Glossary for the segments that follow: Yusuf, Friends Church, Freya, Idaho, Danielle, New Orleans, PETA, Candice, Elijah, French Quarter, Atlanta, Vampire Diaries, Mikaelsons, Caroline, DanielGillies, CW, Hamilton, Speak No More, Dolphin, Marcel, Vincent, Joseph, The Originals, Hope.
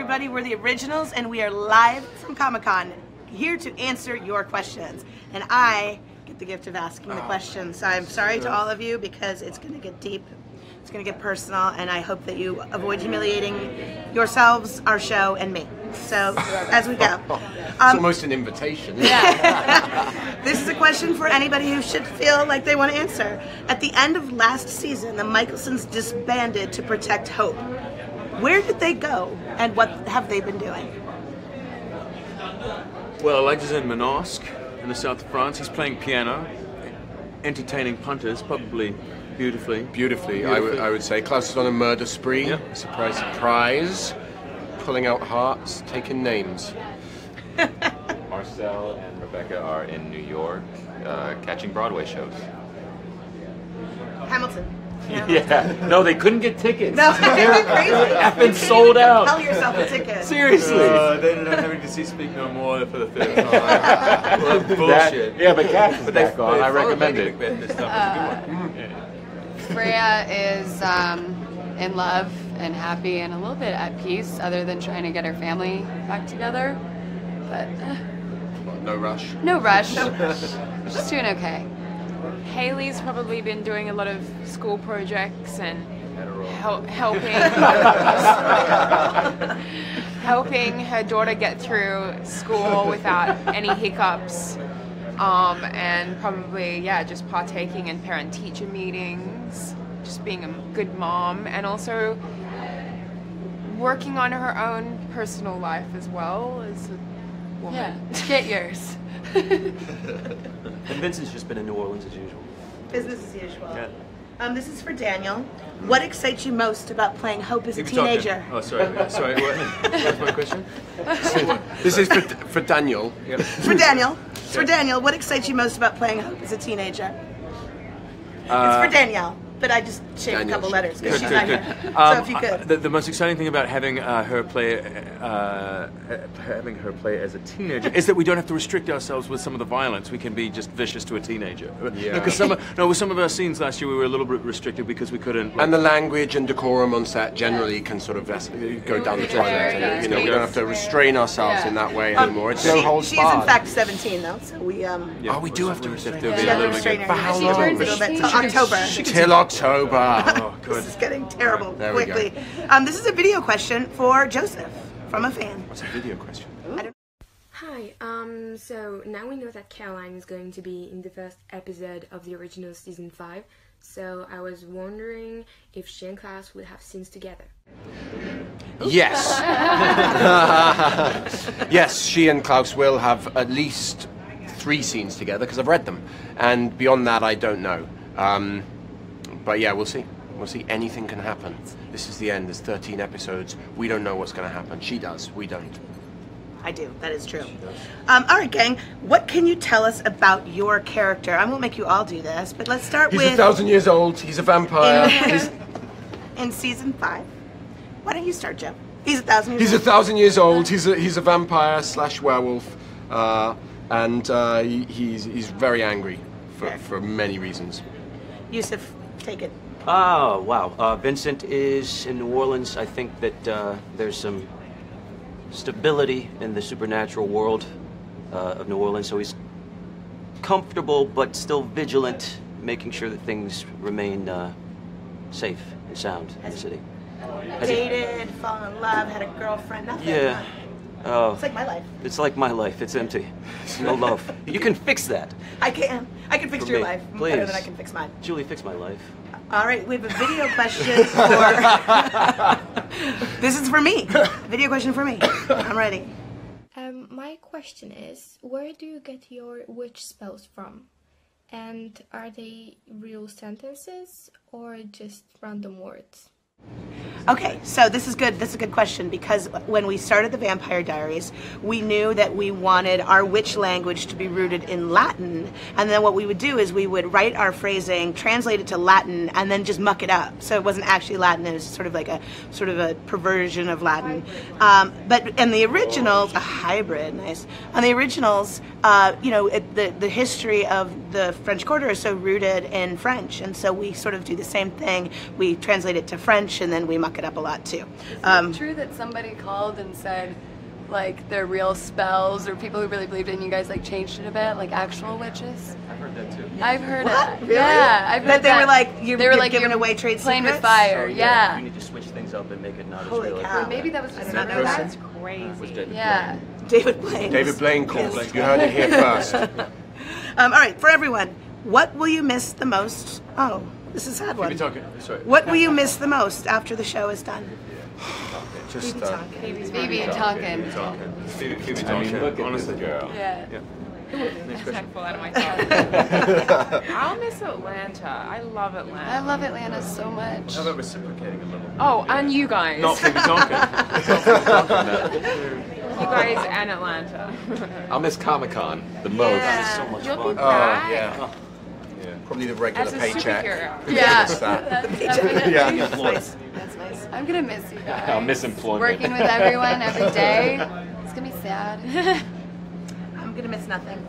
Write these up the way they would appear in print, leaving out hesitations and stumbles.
everybody. We're the Originals, and we are live from Comic-Con, here to answer your questions. And I get the gift of asking the questions. So I'm sorry to all of you, because it's going to get deep. It's going to get personal, and I hope that you avoid humiliating yourselves, our show, and me. So, as we go. It's almost an invitation. Yeah. This is a question for anybody who should feel like they want to answer. At the end of last season, the Mikaelsons disbanded to protect Hope. Where did they go, and what have they been doing? Well, Elijah's in Monosque, in the south of France. He's playing piano, entertaining punters, probably beautifully. I would say. Klaus is on a murder spree. Yeah. Surprise, surprise. Pulling out hearts, taking names. Marcel and Rebecca are in New York, catching Broadway shows. Hamilton. Yeah. No, they couldn't get tickets. No, they're crazy. I've been sold out. Tell yourself a ticket. Seriously. They ended up having to see Speak No More for the third time. Well, bullshit. That, yeah, but Cash is back on. I recommend it. This stuff is a good one. Yeah. Freya is in love and happy and a little bit at peace, other than trying to get her family back together. But no rush. No rush. She's doing okay. Haley's probably been doing a lot of school projects and helping her daughter get through school without any hiccups, and probably just partaking in parent-teacher meetings, just being a good mom, and also working on her own personal life as well as a woman. Yeah. Get yours. And Vincent's just been in New Orleans as usual. Business as usual. Yeah. This is for Daniel. What excites you most about playing Hope as a teenager? Talking. Oh, sorry. What was my question? This is for Daniel. Yep. For Daniel. It's for Daniel. What excites you most about playing Hope as a teenager? It's for Danielle. But I just shaved a couple letters because she's not here. So if you could. The most exciting thing about having her play, as a teenager, is that we don't have to restrict ourselves with some of the violence. We can be just vicious to a teenager. Yeah. Because with some of our scenes last year, we were a little bit restricted because we couldn't. Like, and the language and decorum on set generally can sort of go down the toilet. You know, we don't have to restrain ourselves in that way anymore. It's no holds barred. She's in fact 17 though, so we. Yeah, we do have to restrain her. For how long? October. Till October. Oh, good. This is getting terrible quickly. This is a video question for Joseph from a fan. What's a video question? Hi, so now we know that Caroline is going to be in the first episode of the original season 5, so I was wondering if she and Klaus would have scenes together. Yes. Yes, she and Klaus will have at least 3 scenes together, because I've read them, and beyond that I don't know. But yeah, we'll see. We'll see. Anything can happen. This is the end. There's 13 episodes. We don't know what's going to happen. She does. We don't. I do. That is true. All right, gang. What can you tell us about your character? I won't make you all do this, but let's start with... He's 1,000 years old. He's a vampire. In season 5. Why don't you start, Jim? He's 1,000 years old. He's 1,000 years old. He's a vampire / werewolf. He's very angry for many reasons. Yusuf, take it. Oh, wow. Vincent is in New Orleans. I think that there's some stability in the supernatural world of New Orleans, so he's comfortable but still vigilant, making sure that things remain safe and sound in the city. Dated, fallen in love, had a girlfriend, nothing. Yeah. It's like my life. It's like my life. It's empty. No love. You can fix that. I can. I can fix your life better than I can fix mine. Julie, fix my life. All right, we have a video question for... This is for me. Video question for me. I'm ready. My question is, where do you get your witch spells from? And are they real sentences or just random words? Okay, so this is good. This is a good question, because when we started the Vampire Diaries, we knew that we wanted our witch language to be rooted in Latin, and then what we would do is we would write our phrasing, translate it to Latin, and then just muck it up. So it wasn't actually Latin; it was sort of a perversion of Latin. But in the originals, a hybrid, nice. On the originals, the history of the French Quarter is so rooted in French, and so we sort of do the same thing. We translate it to French, and then we muck it up a lot too. Is it true that somebody called and said, like, their real spells, or people who really believed in you guys, like, changed it a bit, like actual witches? I've heard that too. I've heard it. Really? Yeah, I've heard that. They were like, you're giving away trade secrets? Playing with fire, so, yeah. You need to switch things up and make it not as real. Well, maybe that was just another person. That's crazy. Was David Blaine. David Blaine. David Blaine called. You heard it here first. All right, for everyone, what will you miss the most? Oh, this is a sad one. What will you miss the most after the show is done? Phoebe Tonkin. Look at this girl. Yeah. Respectful out of myself. I'll miss Atlanta. I love Atlanta. I love Atlanta so much. How about reciprocating a little bit? Oh, and you guys. Not Phoebe Tonkin. You guys and Atlanta. I'll miss Comic-Con the most. Yeah. So much fun. Yeah. Probably the regular paycheck. Yeah. That's nice. I'm gonna miss you guys. I'll miss employment. Working with everyone every day. It's gonna be sad. I'm gonna miss nothing.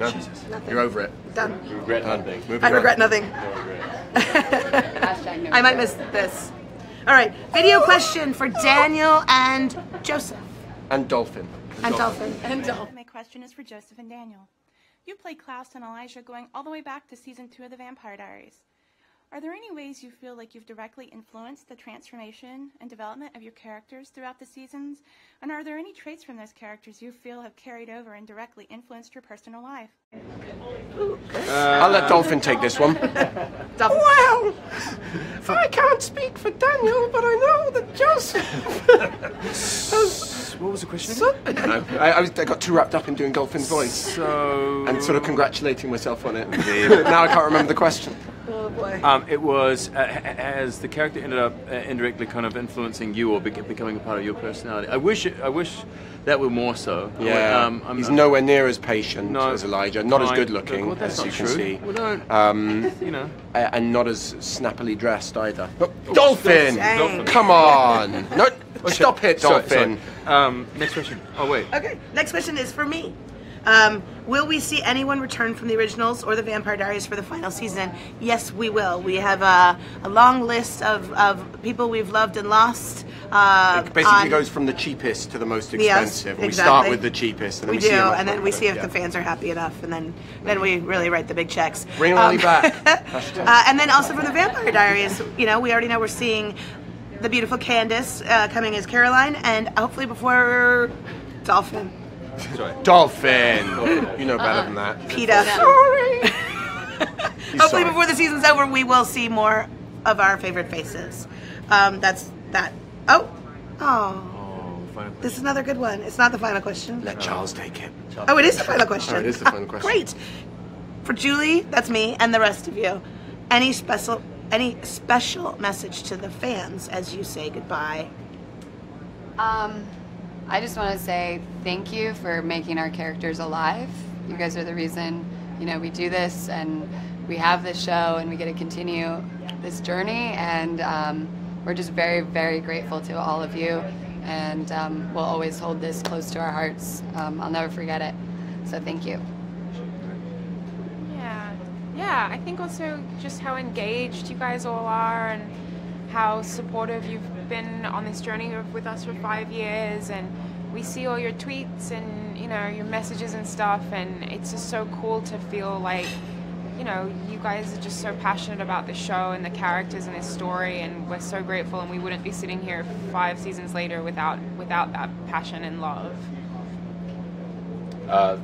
No, nothing. You're over it. Done. You regret nothing. I regret nothing. I might miss this. All right. Video question for Daniel and Joseph. And Dolphin. My question is for Joseph and Daniel. You played Klaus and Elijah going all the way back to season 2 of the Vampire Diaries. Are there any ways you feel like you've directly influenced the transformation and development of your characters throughout the seasons? And are there any traits from those characters you feel have carried over and directly influenced your personal life? I'll let Dolphin take this one. Wow! I can't speak for Daniel, but I know that Joseph has... What was the question? I don't know. I got too wrapped up in doing Dolphin's voice. And sort of congratulating myself on it. Now I can't remember the question. Oh boy. It was, has the character ended up indirectly kind of influencing you or becoming a part of your personality? I wish that were more so. Yeah. He's nowhere near as patient as Elijah, not as good looking as you can see. Well, don't, you know. And not as snappily dressed either. Oh, Dolphin! Come on! No, stop it, Dolphin! Sorry. Next question. Oh, wait. Okay, next question is for me. Will we see anyone return from the originals or the Vampire Diaries for the final season? Yes, we will. We have a long list of people we've loved and lost. It basically goes from the cheapest to the most expensive. Yes, exactly. We start with the cheapest. And then we see if the fans are happy enough, and then we really write the big checks. Bring Lily back. And then also from the Vampire Diaries, you know, we already know we're seeing the beautiful Candice coming as Caroline, and hopefully before Dolphin. Sorry. Dolphin! You know better than that. PETA. Sorry! Hopefully before the season's over, we will see more of our favorite faces. That's that. Oh, this is another good one. It's not the final question. Let Charles take it. Oh, it is the final question. It is the final question. Great. For Julie, that's me, and the rest of you, any special message to the fans as you say goodbye? I just want to say thank you for making our characters alive. You guys are the reason, you know, we do this and we have this show and we get to continue this journey. And we're just very, very grateful to all of you. And we'll always hold this close to our hearts. I'll never forget it. So thank you. Yeah, I think also just how engaged you guys all are and how supportive you've been on this journey with us for 5 years, and we see all your tweets and, you know, your messages and stuff, and it's just so cool to feel like, you know, you guys are just so passionate about the show and the characters and this story, and we're so grateful, and we wouldn't be sitting here 5 seasons later without that passion and love.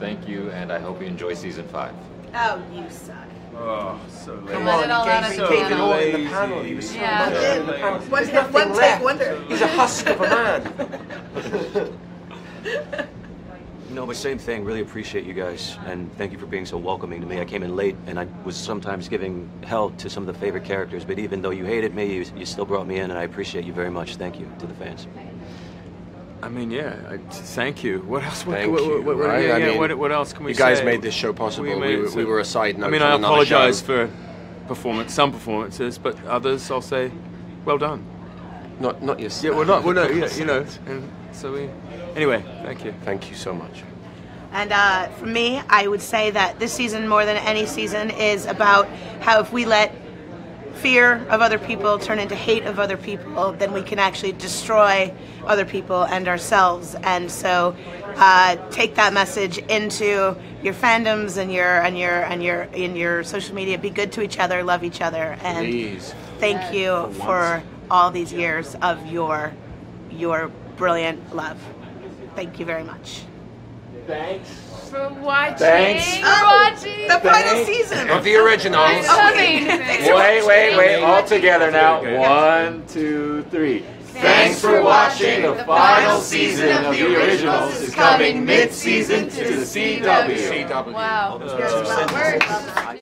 Thank you, and I hope you enjoy season 5. Oh, you suck. Oh, so late. Come on, he gave it all in the panel. He was so much in the panel. One take wonder. He's a husk of a man. No, but same thing. Really appreciate you guys, and thank you for being so welcoming to me. I came in late, and I was sometimes giving hell to some of the favorite characters, but even though you hated me, you still brought me in, and I appreciate you very much. Thank you to the fans. I mean, yeah. Thank you. What else? What else can we say? You guys made this show possible. We were a side note. I mean, I apologize for some performances, but others, I'll say, well done. Not yourself. Yeah, well, no, you know. And so anyway, thank you. Thank you so much. And for me, I would say that this season, more than any season, is about how if we let fear of other people turn into hate of other people, then we can actually destroy other people and ourselves. And so take that message into your fandoms and your social media. Be good to each other, love each other, and please. Thank you for all these years of your brilliant love. Thank you very much. Thanks for watching. The final season of the originals. Wait, all together now. 1, 2, 3. Thanks for watching. The final season of the originals is coming mid-season to the CW. Wow.